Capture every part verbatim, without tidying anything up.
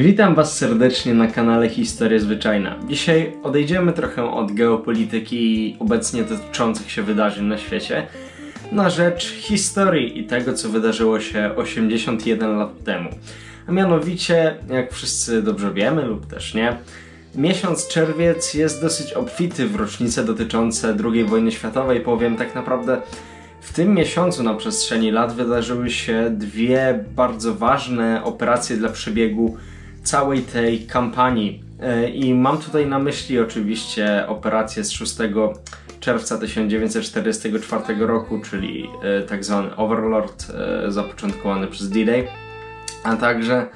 Witam Was serdecznie na kanale Historia Zwyczajna. Dzisiaj odejdziemy trochę od geopolityki i obecnie toczących się wydarzeń na świecie na rzecz historii i tego, co wydarzyło się osiemdziesiąt jeden lat temu. A mianowicie, jak wszyscy dobrze wiemy lub też nie, miesiąc czerwiec jest dosyć obfity w rocznice dotyczące drugiej wojny światowej, bowiem tak naprawdę w tym miesiącu na przestrzeni lat wydarzyły się dwie bardzo ważne operacje dla przebiegu całej tej kampanii. I mam tutaj na myśli oczywiście operację z szóstego czerwca tysiąc dziewięćset czterdziestego czwartego roku, czyli tak zwany Overlord zapoczątkowany przez D-Day, a także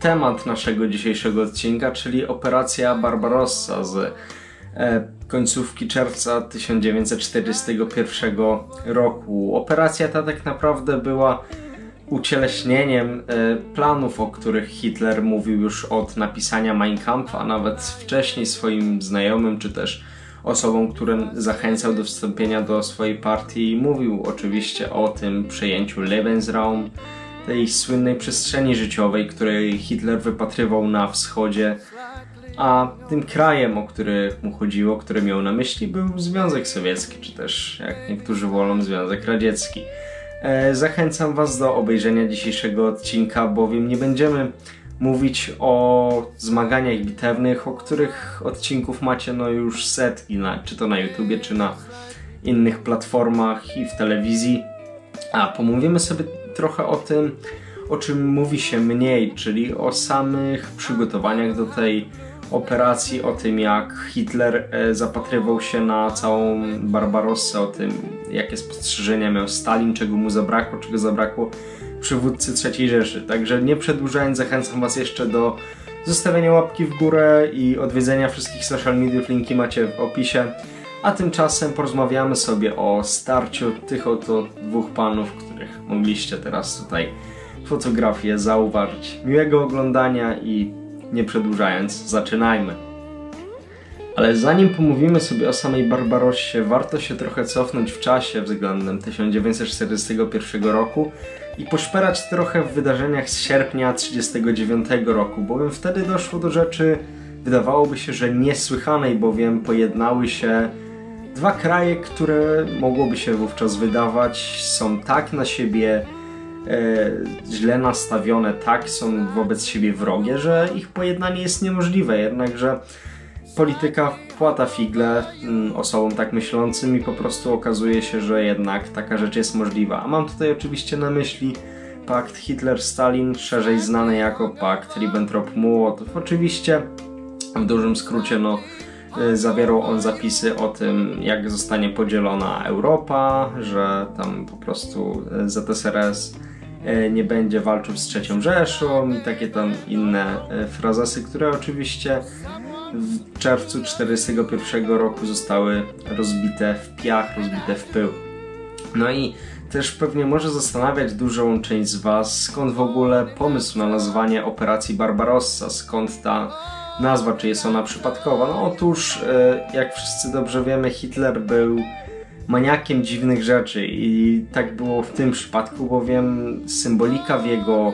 temat naszego dzisiejszego odcinka, czyli Operacja Barbarossa z końcówki czerwca tysiąc dziewięćset czterdziestego pierwszego roku. Operacja ta tak naprawdę była ucieleśnieniem planów, o których Hitler mówił już od napisania Mein Kampf, a nawet wcześniej swoim znajomym, czy też osobom, którym zachęcał do wstąpienia do swojej partii. Mówił oczywiście o tym przejęciu Lebensraum, tej słynnej przestrzeni życiowej, której Hitler wypatrywał na wschodzie, a tym krajem, o który mu chodziło, który miał na myśli, był Związek Sowiecki, czy też, jak niektórzy wolą, Związek Radziecki. Zachęcam Was do obejrzenia dzisiejszego odcinka, bowiem nie będziemy mówić o zmaganiach bitewnych, o których odcinków macie no już setki, na, czy to na YouTubie, czy na innych platformach i w telewizji. A pomówimy sobie trochę o tym, o czym mówi się mniej, czyli o samych przygotowaniach do tej operacji, o tym, jak Hitler zapatrywał się na całą Barbarossę, o tym, jakie spostrzeżenia miał Stalin, czego mu zabrakło, czego zabrakło przywódcy trzeciej Rzeszy. Także nie przedłużając, zachęcam Was jeszcze do zostawienia łapki w górę i odwiedzenia wszystkich social mediów, linki macie w opisie. A tymczasem porozmawiamy sobie o starciu tych oto dwóch panów, których mogliście teraz tutaj fotografię zauważyć. Miłego oglądania i nie przedłużając, zaczynajmy. Ale zanim pomówimy sobie o samej Barbarossie, warto się trochę cofnąć w czasie względem tysiąc dziewięćset czterdziestego pierwszego roku i poszperać trochę w wydarzeniach z sierpnia tysiąc dziewięćset trzydziestego dziewiątego roku, bowiem wtedy doszło do rzeczy, wydawałoby się, że niesłychanej, bowiem pojednały się dwa kraje, które mogłoby się wówczas wydawać są tak na siebie E, źle nastawione, tak są wobec siebie wrogie, że ich pojednanie jest niemożliwe, jednakże polityka płata figle mm, osobom tak myślącym i po prostu okazuje się, że jednak taka rzecz jest możliwa. A mam tutaj oczywiście na myśli pakt Hitler-Stalin, szerzej znany jako pakt Ribbentrop-Mołotow. Oczywiście w dużym skrócie no, e, zawierał on zapisy o tym, jak zostanie podzielona Europa, że tam po prostu e, Z S R R nie będzie walczył z trzecią Rzeszą i takie tam inne frazesy, które oczywiście w czerwcu tysiąc dziewięćset czterdziestego pierwszego roku zostały rozbite w piach, rozbite w pył. No i też pewnie może zastanawiać dużą część z Was, skąd w ogóle pomysł na nazwanie Operacji Barbarossa, skąd ta nazwa, czy jest ona przypadkowa. No otóż, jak wszyscy dobrze wiemy, Hitler był maniakiem dziwnych rzeczy i tak było w tym przypadku, bowiem symbolika w jego,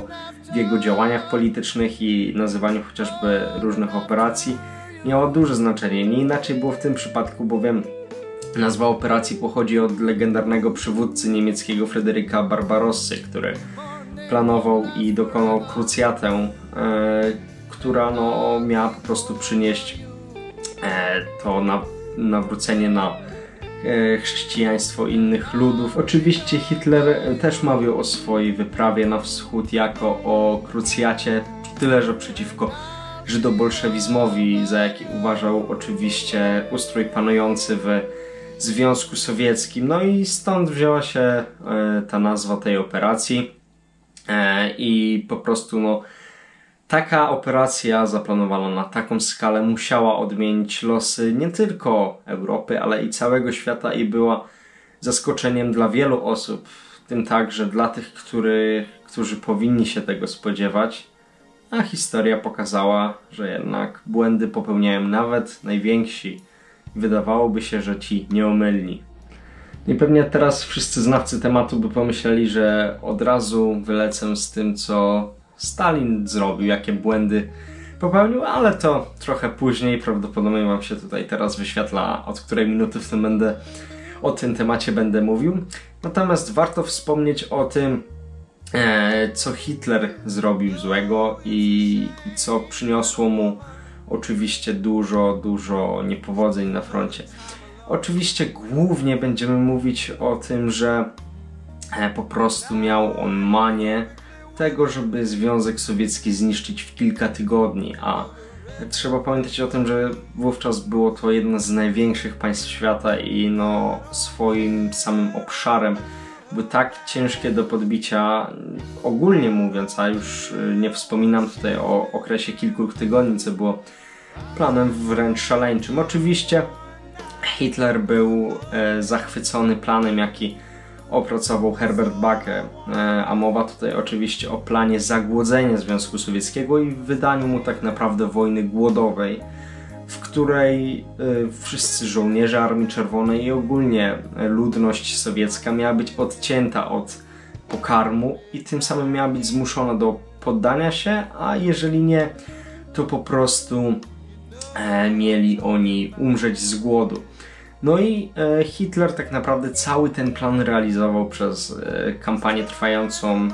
w jego działaniach politycznych i nazywaniu chociażby różnych operacji miało duże znaczenie. Nie inaczej było w tym przypadku, bowiem nazwa operacji pochodzi od legendarnego przywódcy niemieckiego Fryderyka Barbarossy, który planował i dokonał krucjatę, yy, która no, miała po prostu przynieść yy, to na, nawrócenie na chrześcijaństwo innych ludów. Oczywiście Hitler też mówił o swojej wyprawie na wschód jako o krucjacie, tyle że przeciwko żydobolszewizmowi, za jaki uważał oczywiście ustrój panujący w Związku Sowieckim. No i stąd wzięła się ta nazwa tej operacji i po prostu no taka operacja zaplanowana na taką skalę musiała odmienić losy nie tylko Europy, ale i całego świata i była zaskoczeniem dla wielu osób, w tym także dla tych, który, którzy powinni się tego spodziewać, a historia pokazała, że jednak błędy popełniają nawet najwięksi. Wydawałoby się, że ci nieomylni. I pewnie teraz wszyscy znawcy tematu by pomyśleli, że od razu wylecę z tym, co Stalin zrobił, jakie błędy popełnił, ale to trochę później, prawdopodobnie Wam się tutaj teraz wyświetla, od której minuty w tym będę o tym temacie będę mówił. Natomiast warto wspomnieć o tym, co Hitler zrobił złego i co przyniosło mu oczywiście dużo, dużo niepowodzeń na froncie. Oczywiście głównie będziemy mówić o tym, że po prostu miał on manię tego, żeby Związek Sowiecki zniszczyć w kilka tygodni, a trzeba pamiętać o tym, że wówczas było to jedno z największych państw świata i no swoim samym obszarem były tak ciężkie do podbicia, ogólnie mówiąc, a już nie wspominam tutaj o okresie kilku tygodni, co było planem wręcz szaleńczym. Oczywiście Hitler był e, zachwycony planem, jaki opracował Herbert Backe, e, a mowa tutaj oczywiście o planie zagłodzenia Związku Sowieckiego i wydaniu mu tak naprawdę wojny głodowej, w której e, wszyscy żołnierze Armii Czerwonej i ogólnie ludność sowiecka miała być odcięta od pokarmu i tym samym miała być zmuszona do poddania się, a jeżeli nie, to po prostu e, mieli oni umrzeć z głodu. No i e, Hitler tak naprawdę cały ten plan realizował przez e, kampanię trwającą e,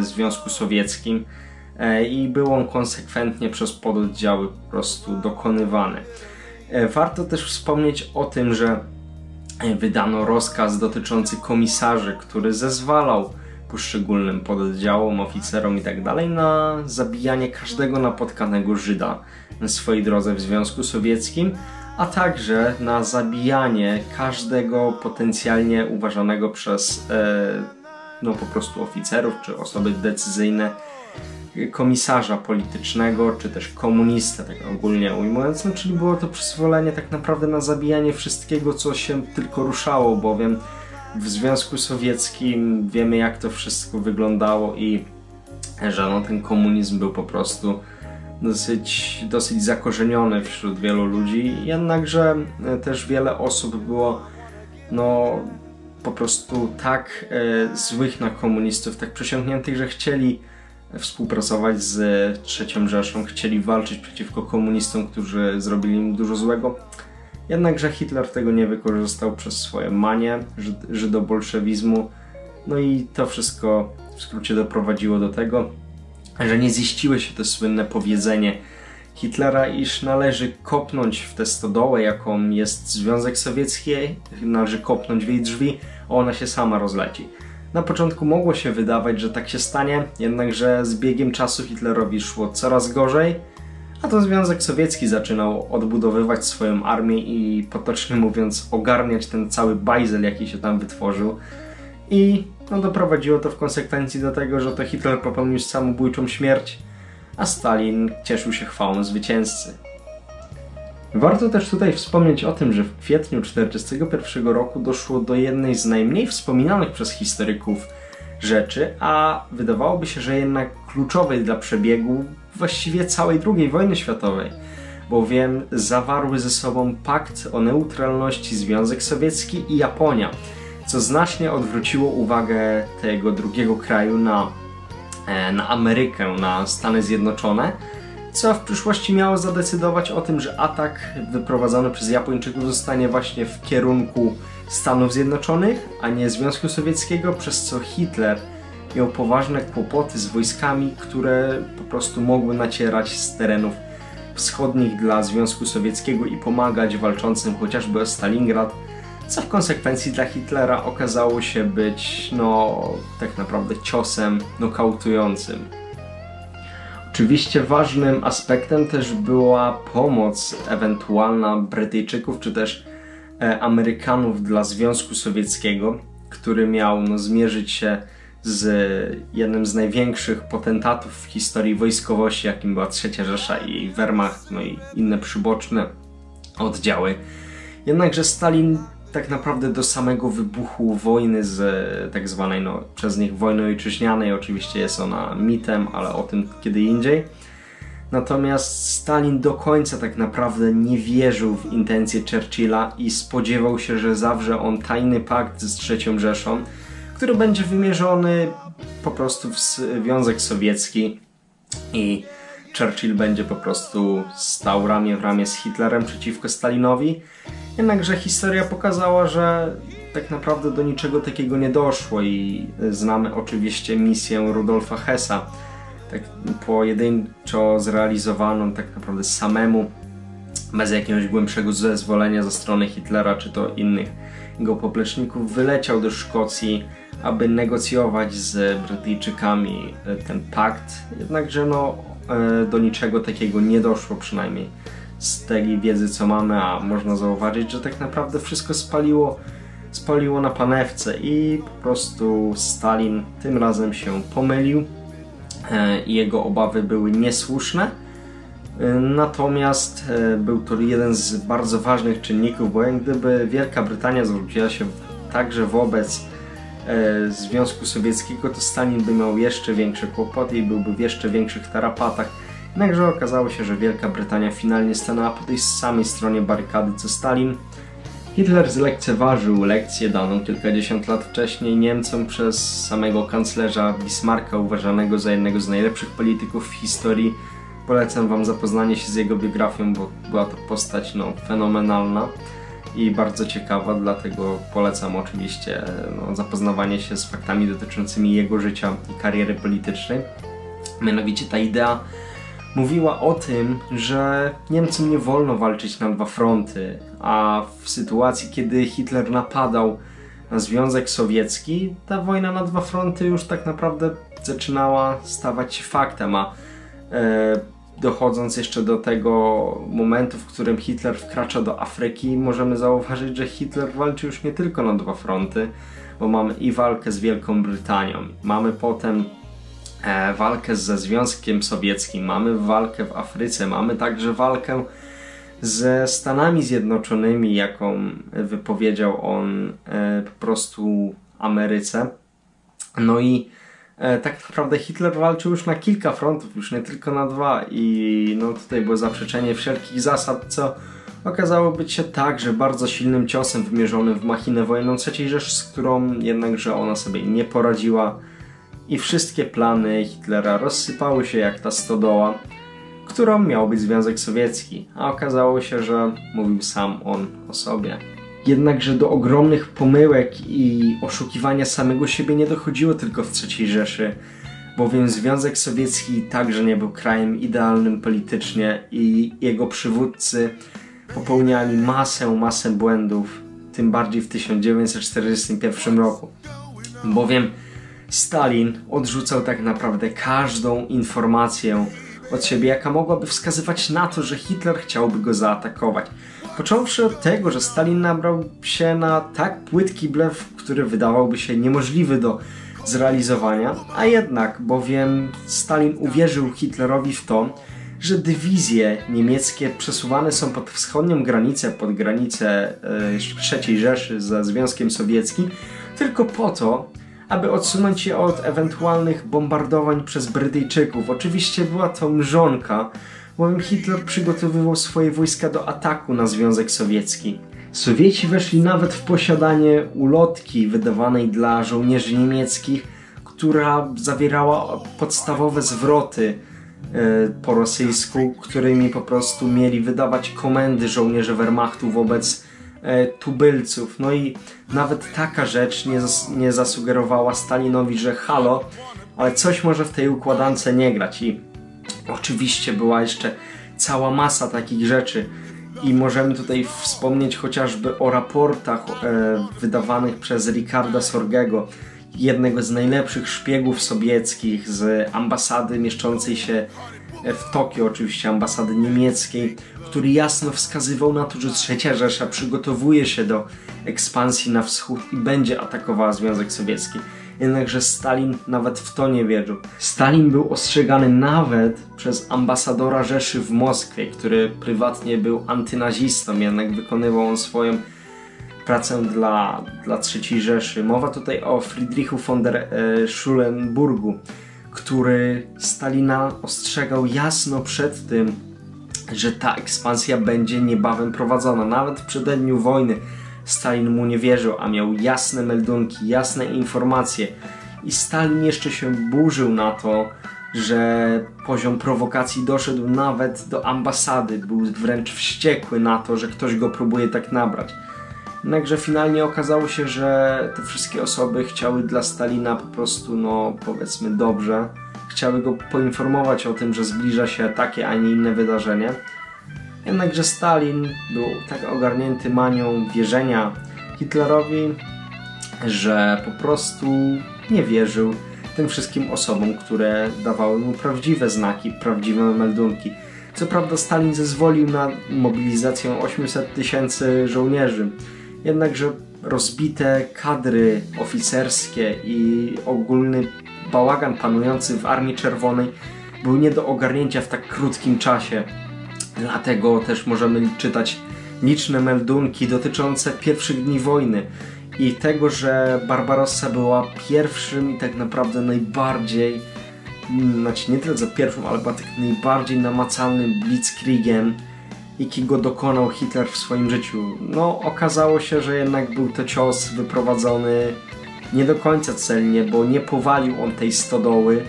w Związku Sowieckim e, i był on konsekwentnie przez pododdziały po prostu dokonywany. E, warto też wspomnieć o tym, że wydano rozkaz dotyczący komisarzy, który zezwalał poszczególnym pododdziałom, oficerom itd. na zabijanie każdego napotkanego Żyda na swojej drodze w Związku Sowieckim, a także na zabijanie każdego potencjalnie uważanego przez e, no po prostu oficerów czy osoby decyzyjne komisarza politycznego czy też komunistę, tak ogólnie ujmując, no, czyli było to przyzwolenie tak naprawdę na zabijanie wszystkiego, co się tylko ruszało, bowiem w Związku Sowieckim wiemy, jak to wszystko wyglądało i że no, ten komunizm był po prostu Dosyć, dosyć zakorzeniony wśród wielu ludzi, jednakże też wiele osób było no, po prostu tak e, złych na komunistów, tak przesiąkniętych, że chcieli współpracować z trzecią Rzeszą, chcieli walczyć przeciwko komunistom, którzy zrobili im dużo złego. Jednakże Hitler tego nie wykorzystał przez swoje manie żyd żydobolszewizmu, no i to wszystko w skrócie doprowadziło do tego, że nie ziściły się to słynne powiedzenie Hitlera, iż należy kopnąć w tę stodołę, jaką jest Związek Sowiecki, należy kopnąć w jej drzwi, a ona się sama rozleci. Na początku mogło się wydawać, że tak się stanie, jednakże z biegiem czasu Hitlerowi szło coraz gorzej, a to Związek Sowiecki zaczynał odbudowywać swoją armię i potocznie mówiąc ogarniać ten cały bajzel, jaki się tam wytworzył. I no, doprowadziło to w konsekwencji do tego, że to Hitler popełnił samobójczą śmierć, a Stalin cieszył się chwałą zwycięzcy. Warto też tutaj wspomnieć o tym, że w kwietniu tysiąc dziewięćset czterdziestego pierwszego roku doszło do jednej z najmniej wspominanych przez historyków rzeczy, a wydawałoby się, że jednak kluczowej dla przebiegu właściwie całej drugiej wojny światowej, bowiem zawarły ze sobą pakt o neutralności Związek Sowiecki i Japonia, co znacznie odwróciło uwagę tego drugiego kraju na, na Amerykę, na Stany Zjednoczone, co w przyszłości miało zadecydować o tym, że atak wyprowadzony przez Japończyków zostanie właśnie w kierunku Stanów Zjednoczonych, a nie Związku Sowieckiego, przez co Hitler miał poważne kłopoty z wojskami, które po prostu mogły nacierać z terenów wschodnich dla Związku Sowieckiego i pomagać walczącym chociażby o Stalingrad, co w konsekwencji dla Hitlera okazało się być, no, tak naprawdę ciosem nokautującym. Oczywiście ważnym aspektem też była pomoc ewentualna Brytyjczyków czy też e, Amerykanów dla Związku Sowieckiego, który miał no, zmierzyć się z jednym z największych potentatów w historii wojskowości, jakim była trzecia Rzesza i Wehrmacht, no i inne przyboczne oddziały. Jednakże Stalin tak naprawdę do samego wybuchu wojny z tak zwanej no, przez nich wojny ojczyźnianej, oczywiście jest ona mitem, ale o tym kiedy indziej. Natomiast Stalin do końca tak naprawdę nie wierzył w intencje Churchilla i spodziewał się, że zawrze on tajny pakt z trzecią Rzeszą, który będzie wymierzony po prostu w Związek Sowiecki, i Churchill będzie po prostu stał ramię w ramię z Hitlerem przeciwko Stalinowi. Jednakże historia pokazała, że tak naprawdę do niczego takiego nie doszło i znamy oczywiście misję Rudolfa Hessa, tak pojedynczo zrealizowaną tak naprawdę samemu, bez jakiegoś głębszego zezwolenia ze strony Hitlera czy to innych jego popleczników. Wyleciał do Szkocji, aby negocjować z Brytyjczykami ten pakt, jednakże no, do niczego takiego nie doszło, przynajmniej z tej wiedzy co mamy, a można zauważyć, że tak naprawdę wszystko spaliło, spaliło na panewce i po prostu Stalin tym razem się pomylił i jego obawy były niesłuszne. Natomiast był to jeden z bardzo ważnych czynników, bo jak gdyby Wielka Brytania zwróciła się także wobec Związku Sowieckiego, to Stalin by miał jeszcze większe kłopoty i byłby w jeszcze większych tarapatach. Jednakże okazało się, że Wielka Brytania finalnie stanęła po tej samej stronie barykady co Stalin. Hitler zlekceważył lekcję daną kilkadziesiąt lat wcześniej Niemcom przez samego kanclerza Bismarcka, uważanego za jednego z najlepszych polityków w historii. Polecam Wam zapoznanie się z jego biografią, bo była to postać no, fenomenalna i bardzo ciekawa, dlatego polecam oczywiście no, zapoznawanie się z faktami dotyczącymi jego życia i kariery politycznej. Mianowicie ta idea mówiła o tym, że Niemcom nie wolno walczyć na dwa fronty, a w sytuacji, kiedy Hitler napadał na Związek Sowiecki, ta wojna na dwa fronty już tak naprawdę zaczynała stawać się faktem, a dochodząc jeszcze do tego momentu, w którym Hitler wkracza do Afryki, możemy zauważyć, że Hitler walczy już nie tylko na dwa fronty, bo mamy i walkę z Wielką Brytanią, mamy potem walkę ze Związkiem Sowieckim, mamy walkę w Afryce, mamy także walkę ze Stanami Zjednoczonymi, jaką wypowiedział on po prostu Ameryce. No i tak naprawdę Hitler walczył już na kilka frontów, już nie tylko na dwa i no tutaj było zaprzeczenie wszelkich zasad, co okazało być się także bardzo silnym ciosem wymierzonym w machinę wojenną trzeciej Rzeszy, z którą jednakże ona sobie nie poradziła i wszystkie plany Hitlera rozsypały się jak ta stodoła, którą miał być Związek Sowiecki, a okazało się, że mówił sam on o sobie. Jednakże do ogromnych pomyłek i oszukiwania samego siebie nie dochodziło tylko w trzeciej Rzeszy, bowiem Związek Sowiecki także nie był krajem idealnym politycznie i jego przywódcy popełniali masę, masę błędów, tym bardziej w tysiąc dziewięćset czterdziestym pierwszym roku, bowiem Stalin odrzucał tak naprawdę każdą informację od siebie, jaka mogłaby wskazywać na to, że Hitler chciałby go zaatakować. Począwszy od tego, że Stalin nabrał się na tak płytki blef, który wydawałby się niemożliwy do zrealizowania, a jednak bowiem Stalin uwierzył Hitlerowi w to, że dywizje niemieckie przesuwane są pod wschodnią granicę, pod granicę trzeciej Rzeszy ze Związkiem Sowieckim, tylko po to, aby odsunąć je od ewentualnych bombardowań przez Brytyjczyków. Oczywiście była to mrzonka, bowiem Hitler przygotowywał swoje wojska do ataku na Związek Sowiecki. Sowieci weszli nawet w posiadanie ulotki wydawanej dla żołnierzy niemieckich, która zawierała podstawowe zwroty yy, po rosyjsku, którymi po prostu mieli wydawać komendy żołnierzy Wehrmachtu wobec tubylców. No i nawet taka rzecz nie, zas nie zasugerowała Stalinowi, że halo, ale coś może w tej układance nie grać. I oczywiście była jeszcze cała masa takich rzeczy i możemy tutaj wspomnieć chociażby o raportach e, wydawanych przez Ricarda Sorgego, jednego z najlepszych szpiegów sowieckich z ambasady mieszczącej się w Tokio, oczywiście ambasady niemieckiej, który jasno wskazywał na to, że trzecia Rzesza przygotowuje się do ekspansji na wschód i będzie atakowała Związek Sowiecki. Jednakże Stalin nawet w to nie wierzył. Stalin był ostrzegany nawet przez ambasadora Rzeszy w Moskwie, który prywatnie był antynazistą, jednak wykonywał on swoją pracę dla, dla trzeciej Rzeszy. Mowa tutaj o Friedrichu von der Schulenburgu, który Stalina ostrzegał jasno przed tym, że ta ekspansja będzie niebawem prowadzona. Nawet w przededniu wojny Stalin mu nie wierzył, a miał jasne meldunki, jasne informacje. I Stalin jeszcze się burzył na to, że poziom prowokacji doszedł nawet do ambasady, był wręcz wściekły na to, że ktoś go próbuje tak nabrać. Jednakże finalnie okazało się, że te wszystkie osoby chciały dla Stalina po prostu, no powiedzmy dobrze, chciały go poinformować o tym, że zbliża się takie, a nie inne wydarzenie. Jednakże Stalin był tak ogarnięty manią wierzenia Hitlerowi, że po prostu nie wierzył tym wszystkim osobom, które dawały mu prawdziwe znaki, prawdziwe meldunki. Co prawda Stalin zezwolił na mobilizację osiemset tysięcy żołnierzy, jednakże rozbite kadry oficerskie i ogólny bałagan panujący w Armii Czerwonej był nie do ogarnięcia w tak krótkim czasie. Dlatego też możemy czytać liczne meldunki dotyczące pierwszych dni wojny i tego, że Barbarossa była pierwszym i tak naprawdę najbardziej, znaczy nie tyle za pierwszym, ale była tak najbardziej namacalnym blitzkriegiem, jakiego dokonał Hitler w swoim życiu. No, okazało się, że jednak był to cios wyprowadzony nie do końca celnie, bo nie powalił on tej stodoły,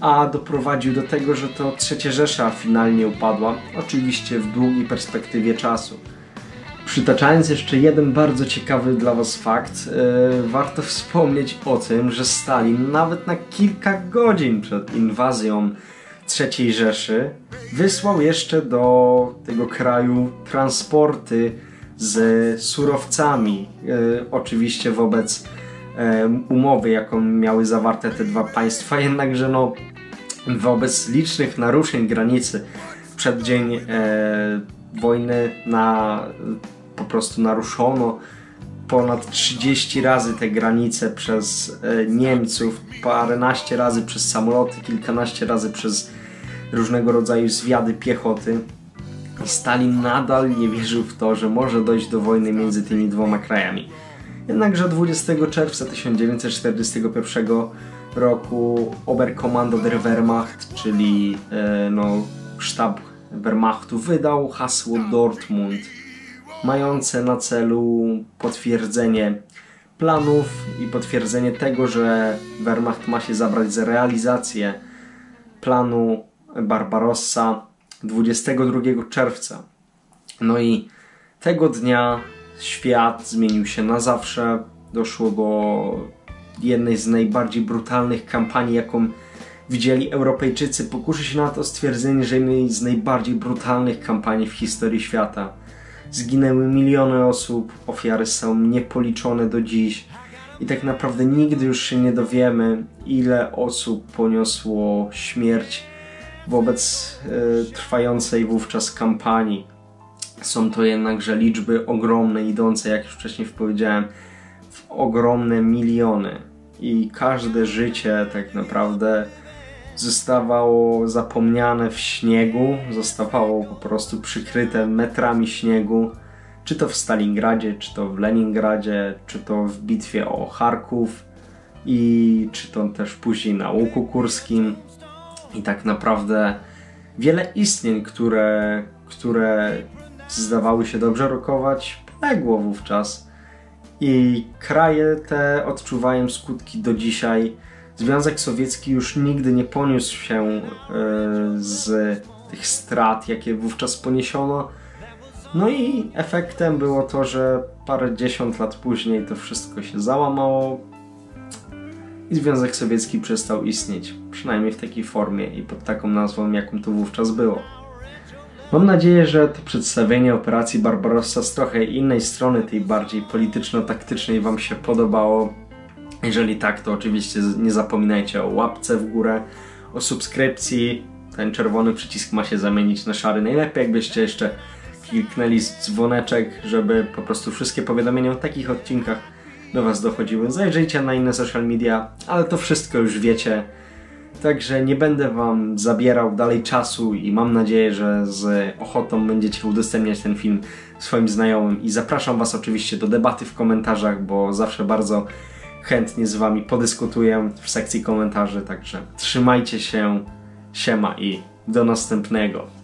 a doprowadził do tego, że to trzecia Rzesza finalnie upadła, oczywiście w długiej perspektywie czasu. Przytaczając jeszcze jeden bardzo ciekawy dla was fakt, yy, warto wspomnieć o tym, że Stalin nawet na kilka godzin przed inwazją trzeciej Rzeszy wysłał jeszcze do tego kraju transporty z surowcami, yy, oczywiście wobec umowy, jaką miały zawarte te dwa państwa, jednakże no wobec licznych naruszeń granicy w przeddzień e, wojny na, po prostu naruszono ponad trzydzieści razy te granice przez e, Niemców, paręnaście razy przez samoloty, kilkanaście razy przez różnego rodzaju zwiady piechoty i Stalin nadal nie wierzył w to, że może dojść do wojny między tymi dwoma krajami. Jednakże dwudziestego czerwca tysiąc dziewięćset czterdziestego pierwszego roku Oberkommando der Wehrmacht, czyli e, no, sztab Wehrmachtu, wydał hasło Dortmund, mające na celu potwierdzenie planów i potwierdzenie tego, że Wehrmacht ma się zabrać za realizację planu Barbarossa dwudziestego drugiego czerwca. No i tego dnia świat zmienił się na zawsze, doszło do jednej z najbardziej brutalnych kampanii, jaką widzieli Europejczycy. Pokuszy się na to stwierdzenie, że jednej z najbardziej brutalnych kampanii w historii świata. Zginęły miliony osób, ofiary są niepoliczone do dziś i tak naprawdę nigdy już się nie dowiemy, ile osób poniosło śmierć wobec y, trwającej wówczas kampanii. Są to jednakże liczby ogromne, idące, jak już wcześniej powiedziałem, w ogromne miliony. I każde życie tak naprawdę zostawało zapomniane w śniegu, zostawało po prostu przykryte metrami śniegu, czy to w Stalingradzie, czy to w Leningradzie, czy to w bitwie o Charków i czy to też później na Łuku Kurskim. I tak naprawdę wiele istnień, które, które zdawały się dobrze rokować, poległo wówczas i kraje te odczuwają skutki do dzisiaj. Związek Sowiecki już nigdy nie poniósł się y, z tych strat, jakie wówczas poniesiono. No i efektem było to, że parędziesiąt lat później to wszystko się załamało i Związek Sowiecki przestał istnieć, przynajmniej w takiej formie i pod taką nazwą, jaką to wówczas było. Mam nadzieję, że to przedstawienie operacji Barbarossa z trochę innej strony, tej bardziej polityczno-taktycznej, wam się podobało. Jeżeli tak, to oczywiście nie zapominajcie o łapce w górę, o subskrypcji. Ten czerwony przycisk ma się zamienić na szary. Najlepiej jakbyście jeszcze kliknęli dzwoneczek, żeby po prostu wszystkie powiadomienia o takich odcinkach do was dochodziły. Zajrzyjcie na inne social media, ale to wszystko już wiecie. Także nie będę wam zabierał dalej czasu i mam nadzieję, że z ochotą będziecie udostępniać ten film swoim znajomym i zapraszam was oczywiście do debaty w komentarzach, bo zawsze bardzo chętnie z wami podyskutuję w sekcji komentarzy, także trzymajcie się, siema i do następnego.